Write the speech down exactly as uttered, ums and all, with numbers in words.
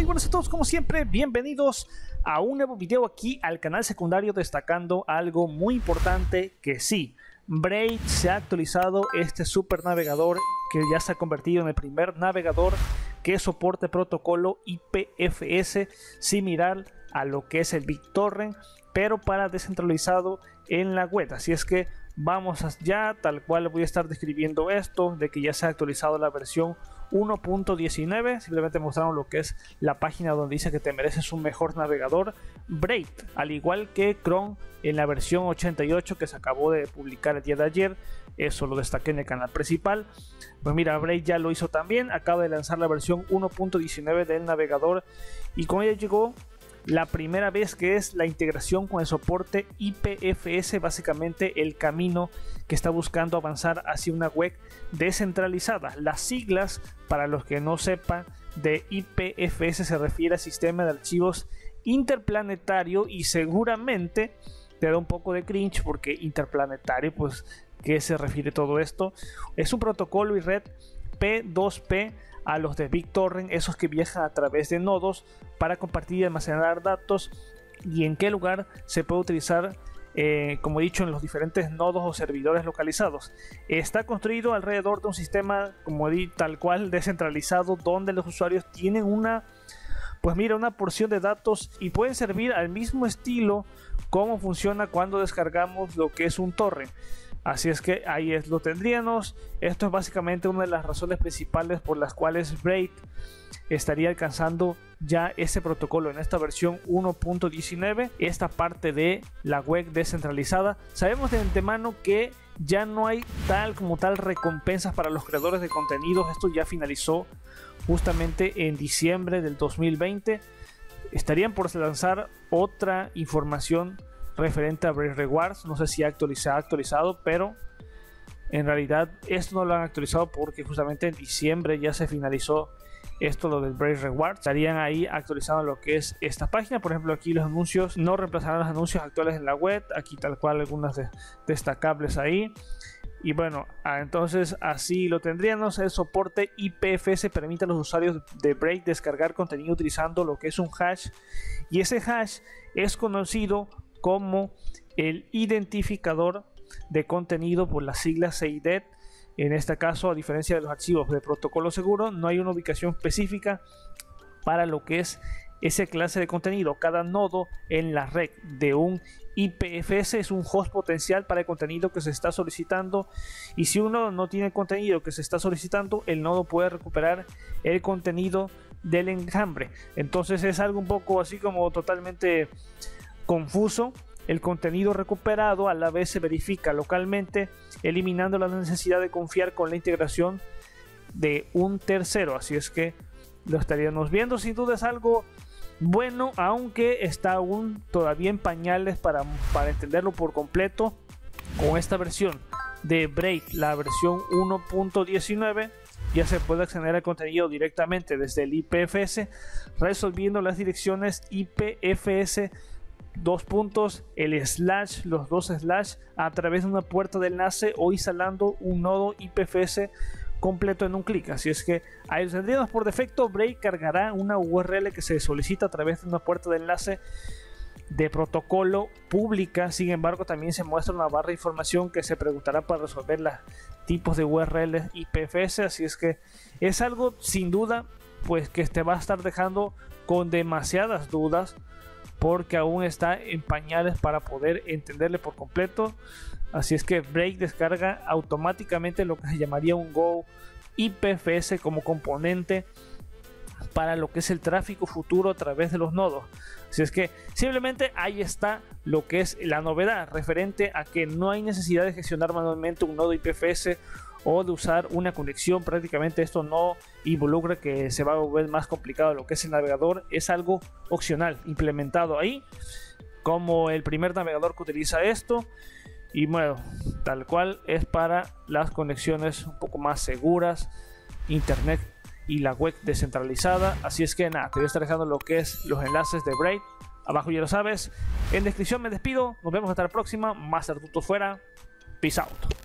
Muy buenas a todos, como siempre, bienvenidos a un nuevo video aquí al canal secundario, destacando algo muy importante que sí, Brave se ha actualizado, este super navegador que ya se ha convertido en el primer navegador que soporte protocolo I P F S similar a lo que es el BitTorrent, pero para descentralizado en la web. Así es que vamos allá, tal cual voy a estar describiendo esto, de que ya se ha actualizado la versión uno punto diecinueve. Simplemente mostraron lo que es la página donde dice que te mereces un mejor navegador, Brave, al igual que Chrome en la versión ochenta y ocho que se acabó de publicar el día de ayer. Eso lo destaqué en el canal principal. Pues mira, Brave ya lo hizo también, acaba de lanzar la versión uno punto diecinueve del navegador y con ella llegó la primera vez que es la integración con el soporte I P F S, básicamente el camino que está buscando avanzar hacia una web descentralizada. Las siglas, para los que no sepan, de I P F S se refiere a Sistema de Archivos Interplanetario, y seguramente te da un poco de cringe porque interplanetario, pues, ¿qué se refiere todo esto? Es un protocolo y red P dos P a los de BitTorrent, esos que viajan a través de nodos para compartir y almacenar datos, y en qué lugar se puede utilizar, eh, como he dicho, en los diferentes nodos o servidores localizados. Está construido alrededor de un sistema, como di, tal cual, descentralizado, donde los usuarios tienen una, pues mira, una porción de datos y pueden servir al mismo estilo como funciona cuando descargamos lo que es un torrent. Así es que ahí es, lo tendríamos. Esto es básicamente una de las razones principales por las cuales Brave estaría alcanzando ya ese protocolo en esta versión uno punto diecinueve, esta parte de la web descentralizada. Sabemos de antemano que ya no hay tal como tal recompensas para los creadores de contenidos. Esto ya finalizó justamente en diciembre del dos mil veinte. Estarían por lanzar otra información referente a Brave Rewards, no sé si ha actualizado, actualizado, pero en realidad esto no lo han actualizado porque justamente en diciembre ya se finalizó esto, lo del Brave Rewards. Estarían ahí actualizando lo que es esta página. Por ejemplo, aquí los anuncios no reemplazarán los anuncios actuales en la web, aquí tal cual algunas de destacables ahí. Y bueno, entonces así lo tendríamos. El soporte I P F S permite a los usuarios de Brave descargar contenido utilizando lo que es un hash, y ese hash es conocido como el identificador de contenido por las siglas C I D E T. En este caso, a diferencia de los archivos de protocolo seguro, no hay una ubicación específica para lo que es esa clase de contenido. Cada nodo en la red de un I P F S es un host potencial para el contenido que se está solicitando, y si un nodo no tiene el contenido que se está solicitando, el nodo puede recuperar el contenido del enjambre. Entonces es algo un poco así como totalmente confuso. El contenido recuperado a la vez se verifica localmente, eliminando la necesidad de confiar con la integración de un tercero. Así es que lo estaríamos viendo. Sin duda es algo bueno, aunque está aún todavía en pañales para, para entenderlo por completo. Con esta versión de Brave, la versión uno punto diecinueve, ya se puede acceder al contenido directamente desde el I P F S, resolviendo las direcciones I P F S dos puntos, el slash, los dos slash, a través de una puerta de enlace o instalando un nodo I P F S completo en un clic. Así es que ahí los tendríamos. Por defecto, Brave cargará una U R L que se solicita a través de una puerta de enlace de protocolo pública. Sin embargo, también se muestra una barra de información que se preguntará para resolver los tipos de U R L I P F S. Así es que es algo sin duda, pues, que te va a estar dejando con demasiadas dudas, porque aún está en pañales para poder entenderle por completo. Así es que Brave descarga automáticamente lo que se llamaría un Go I P F S como componente para lo que es el tráfico futuro a través de los nodos. Así es que simplemente ahí está lo que es la novedad referente a que no hay necesidad de gestionar manualmente un nodo I P F S o de usar una conexión. Prácticamente esto no involucra que se va a volver más complicado lo que es el navegador, es algo opcional implementado ahí como el primer navegador que utiliza esto. Y bueno, tal cual es para las conexiones un poco más seguras, internet y la web descentralizada. Así es que nada, te voy a estar dejando lo que es los enlaces de Brave abajo, ya lo sabes, en descripción. Me despido, nos vemos hasta la próxima. Mastertutos fuera, peace out.